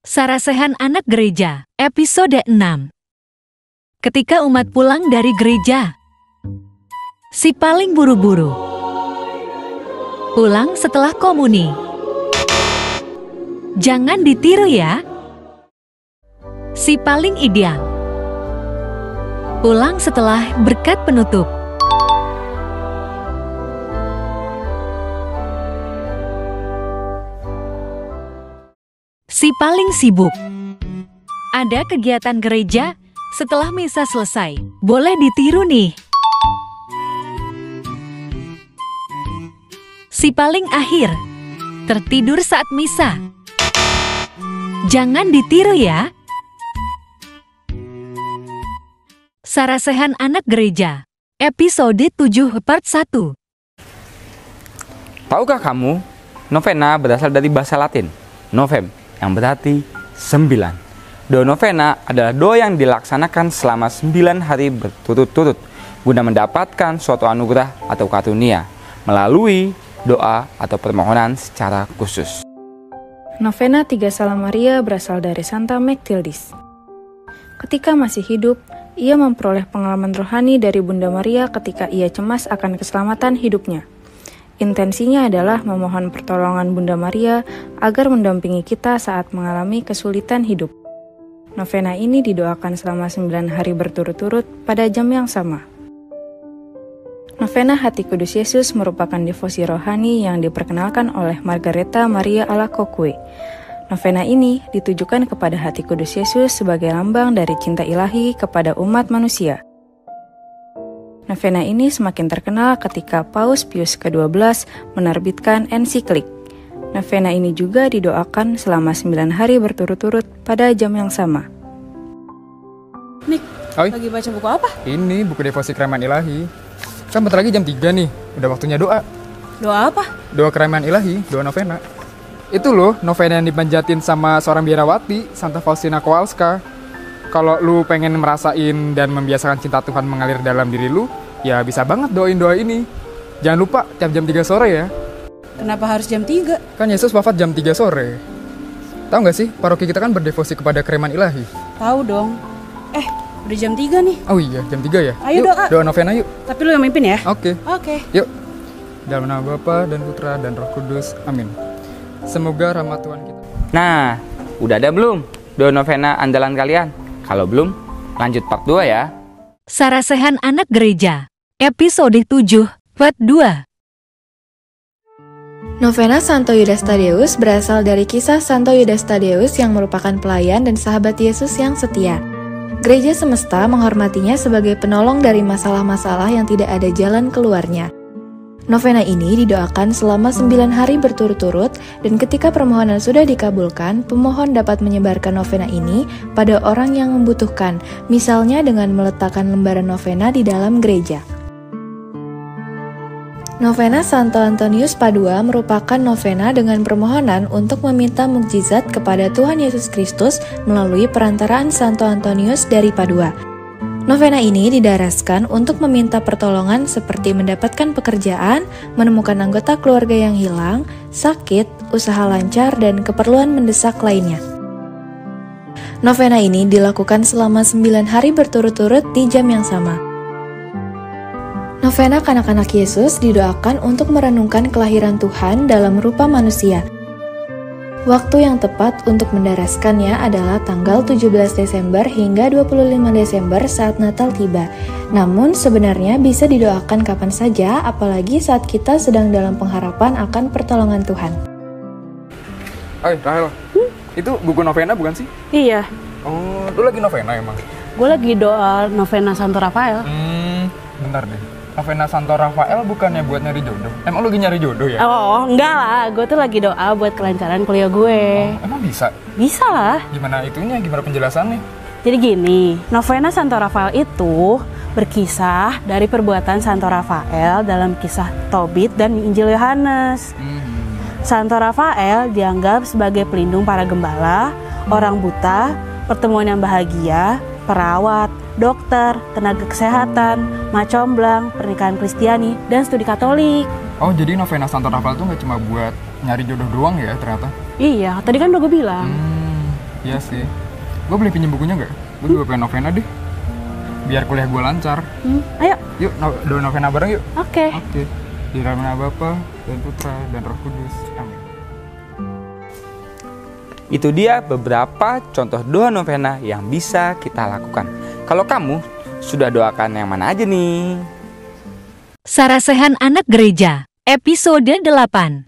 Sarasehan Anak Gereja, Episode 6. Ketika umat pulang dari gereja. Si paling buru-buru. Pulang setelah komuni. Jangan ditiru ya. Si paling ideal. Pulang setelah berkat penutup. Si paling sibuk. Ada kegiatan gereja setelah misa selesai. Boleh ditiru nih. Si paling akhir. Tertidur saat misa. Jangan ditiru ya. Sarasehan Anak Gereja, Episode 7 Part 1. Tahukah kamu, Novena berasal dari bahasa Latin, Novem, yang berarti 9. Doa Novena adalah doa yang dilaksanakan selama 9 hari berturut-turut guna mendapatkan suatu anugerah atau karunia melalui doa atau permohonan secara khusus. Novena 3 Salam Maria berasal dari Santa Metildis. Ketika masih hidup, ia memperoleh pengalaman rohani dari Bunda Maria ketika ia cemas akan keselamatan hidupnya. Intensinya adalah memohon pertolongan Bunda Maria agar mendampingi kita saat mengalami kesulitan hidup. Novena ini didoakan selama 9 hari berturut-turut pada jam yang sama. Novena Hati Kudus Yesus merupakan devosi rohani yang diperkenalkan oleh Margaretha Maria Alacoque. Novena ini ditujukan kepada Hati Kudus Yesus sebagai lambang dari cinta ilahi kepada umat manusia. Novena ini semakin terkenal ketika Paus Pius ke-12 menerbitkan ensiklik. Novena ini juga didoakan selama 9 hari berturut-turut pada jam yang sama. Nick, oi, lagi baca buku apa? Ini buku devosi Sakramen Ilahi. Kan bentar lagi jam 3 nih, udah waktunya doa. Doa apa? Doa Sakramen Ilahi, doa Novena. Itu loh, Novena yang dipanjatin sama seorang biarawati, Santa Faustina Kowalska. Kalau lu pengen merasain dan membiasakan cinta Tuhan mengalir dalam diri lu, ya bisa banget doain doa ini. Jangan lupa tiap jam 3 sore ya. Kenapa harus jam 3? Kan Yesus wafat jam 3 sore. Tahu nggak sih, paroki kita kan berdevosi kepada Sakramen Ilahi. Tahu dong. Udah jam 3 nih. Oh iya, jam 3 ya? Ayo yuk, doa Novena yuk. Tapi lu yang mimpin ya? Oke. Yuk. Dalam nama Bapa dan Putra dan Roh Kudus. Amin. Semoga rahmat Tuhan kita. Nah, udah ada belum doa Novena andalan kalian? Kalau belum, lanjut part 2 ya. Sarasehan Anak Gereja, Episode 7, Part 2. Novena Santo Yudastadeus berasal dari kisah Santo Yudastadeus yang merupakan pelayan dan sahabat Yesus yang setia. Gereja semesta menghormatinya sebagai penolong dari masalah-masalah yang tidak ada jalan keluarnya. Novena ini didoakan selama 9 hari berturut-turut, dan ketika permohonan sudah dikabulkan, pemohon dapat menyebarkan novena ini pada orang yang membutuhkan, misalnya dengan meletakkan lembaran novena di dalam gereja. Novena Santo Antonius Padua merupakan novena dengan permohonan untuk meminta mukjizat kepada Tuhan Yesus Kristus melalui perantaraan Santo Antonius dari Padua. Novena ini didaraskan untuk meminta pertolongan seperti mendapatkan pekerjaan, menemukan anggota keluarga yang hilang, sakit, usaha lancar, dan keperluan mendesak lainnya. Novena ini dilakukan selama 9 hari berturut-turut di jam yang sama. Novena kanak-kanak Yesus didoakan untuk merenungkan kelahiran Tuhan dalam rupa manusia. Waktu yang tepat untuk mendaraskannya adalah tanggal 17 Desember hingga 25 Desember saat Natal tiba. Namun sebenarnya bisa didoakan kapan saja, apalagi saat kita sedang dalam pengharapan akan pertolongan Tuhan. Hai Rahel, itu buku novena bukan sih? Iya. Oh, lu lagi novena emang? Gue lagi doa novena Santo Rafael. Bentar deh. Novena Santo Rafael bukannya buat nyari jodoh? Emang lu lagi nyari jodoh ya? Oh, enggak lah. Gue tuh lagi doa buat kelancaran kuliah gue. Oh, emang bisa? Bisa lah. Gimana itunya? Gimana penjelasannya? Jadi gini, Novena Santo Rafael itu berkisah dari perbuatan Santo Rafael dalam kisah Tobit dan Injil Yohanes. Santo Rafael dianggap sebagai pelindung para gembala, orang buta, pertemuan yang bahagia, perawat, dokter, tenaga kesehatan, macomblang, pernikahan Kristiani, dan studi Katolik. Oh, jadi Novena Santo Rafael tuh nggak cuma buat nyari jodoh doang ya ternyata? Iya, tadi kan udah gue bilang. Iya sih. Gue boleh pinjem bukunya nggak? Gue juga pengen novena deh. Biar kuliah gue lancar. Ayo. Yuk, doa novena bareng yuk. Oke. Oke. Di nama Bapa dan Putra dan Roh Kudus. Amin. Itu dia beberapa contoh doa novena yang bisa kita lakukan. Kalau kamu sudah doakan yang mana aja nih? Sarasehan Anak Gereja, episode 8.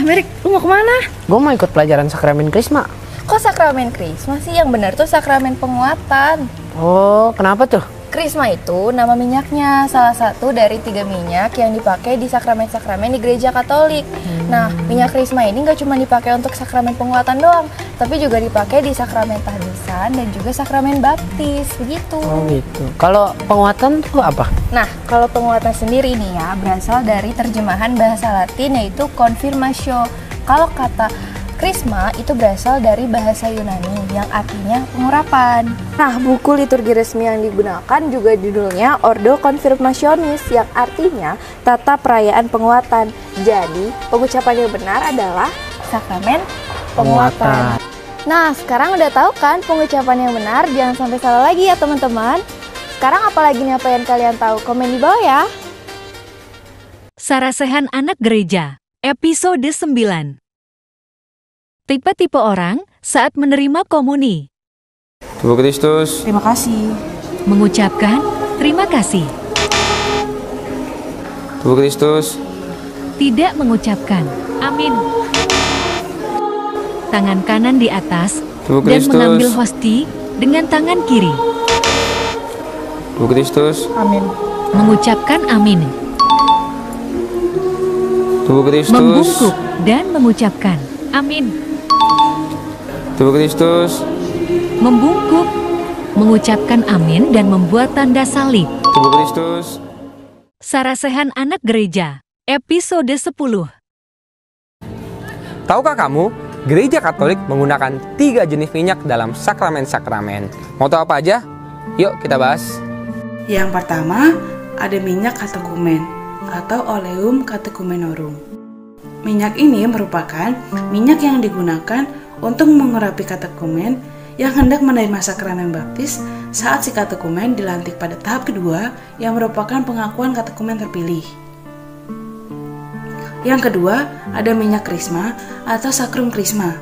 Merik, lu mau kemana? Gue mau ikut pelajaran Sakramen Krisma. Kok Sakramen Krisma sih? Yang benar tuh Sakramen Penguatan. Oh, kenapa tuh? Krisma itu nama minyaknya, salah satu dari 3 minyak yang dipakai di sakramen-sakramen di gereja Katolik. Nah, minyak Krisma ini nggak cuma dipakai untuk Sakramen Penguatan doang, tapi juga dipakai di sakramen tahbisan dan juga sakramen baptis, begitu. Oh gitu. Kalau penguatan itu apa? Nah, kalau penguatan sendiri nih ya, berasal dari terjemahan bahasa Latin yaitu confirmatio. Kalau kata Krisma itu berasal dari bahasa Yunani yang artinya pengurapan. Nah, buku liturgi resmi yang digunakan juga judulnya Ordo Confirmationis yang artinya tata perayaan penguatan. Jadi, pengucapan yang benar adalah Sakramen Penguatan. Nah, sekarang udah tahu kan pengucapan yang benar, jangan sampai salah lagi ya teman-teman. Sekarang apalagi nih apa yang kalian tahu? Komen di bawah ya. Sarasehan Anak Gereja, episode 9. Tipe-tipe orang saat menerima komuni. Tubuh Kristus. Terima kasih. Mengucapkan terima kasih. Tubuh Kristus. Tidak mengucapkan amin. Tangan kanan di atas. Tubuh Kristus. Dan mengambil hosti dengan tangan kiri. Tubuh Kristus. Amin. Mengucapkan amin. Tubuh Kristus. Membungkuk dan mengucapkan amin. Tubuh Kristus. Membungkuk, mengucapkan amin dan membuat tanda salib. Tubuh Kristus. Sarasehan Anak Gereja, episode 10. Tahukah kamu, Gereja Katolik menggunakan 3 jenis minyak dalam sakramen-sakramen. Mau tahu apa aja? Yuk kita bahas. Yang pertama, ada minyak katekumen atau oleum catekumenorum. Minyak ini merupakan minyak yang digunakan untuk mengurapi katekumen yang hendak menerima sakramen baptis saat si katekumen dilantik pada tahap kedua yang merupakan pengakuan katekumen terpilih. Yang kedua, ada minyak krisma atau sakrum krisma.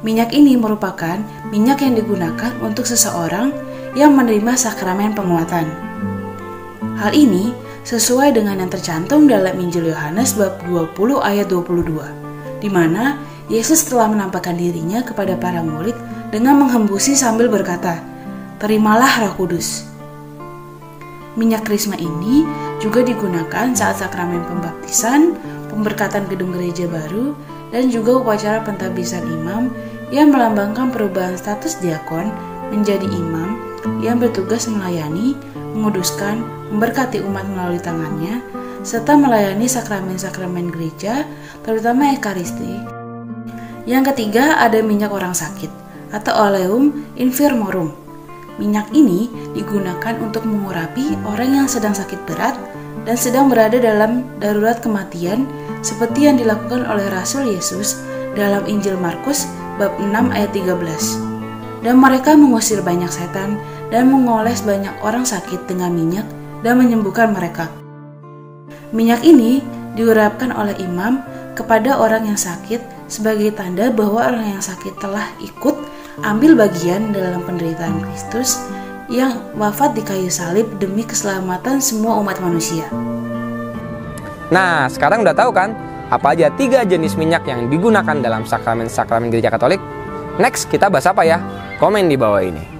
Minyak ini merupakan minyak yang digunakan untuk seseorang yang menerima sakramen penguatan. Hal ini sesuai dengan yang tercantum dalam Injil Yohanes bab 20 ayat 22, di mana Yesus telah menampakkan dirinya kepada para murid dengan menghembusi sambil berkata, "Terimalah Roh Kudus." Minyak krisma ini juga digunakan saat sakramen pembaptisan, pemberkatan gedung gereja baru, dan juga upacara pentahbisan imam yang melambangkan perubahan status diakon menjadi imam yang bertugas melayani, menguduskan, memberkati umat melalui tangannya, serta melayani sakramen-sakramen gereja, terutama Ekaristi. Yang ketiga, ada minyak orang sakit atau oleum infirmorum. Minyak ini digunakan untuk mengurapi orang yang sedang sakit berat dan sedang berada dalam darurat kematian seperti yang dilakukan oleh Rasul Yesus dalam Injil Markus bab 6 ayat 13. Dan mereka mengusir banyak setan dan mengoles banyak orang sakit dengan minyak dan menyembuhkan mereka. Minyak ini diurapkan oleh imam kepada orang yang sakit sebagai tanda bahwa orang yang sakit telah ikut ambil bagian dalam penderitaan Kristus yang wafat di kayu salib demi keselamatan semua umat manusia. Nah, sekarang udah tahu kan apa aja 3 jenis minyak yang digunakan dalam sakramen-sakramen gereja Katolik? Next, kita bahas apa ya? Komen di bawah ini.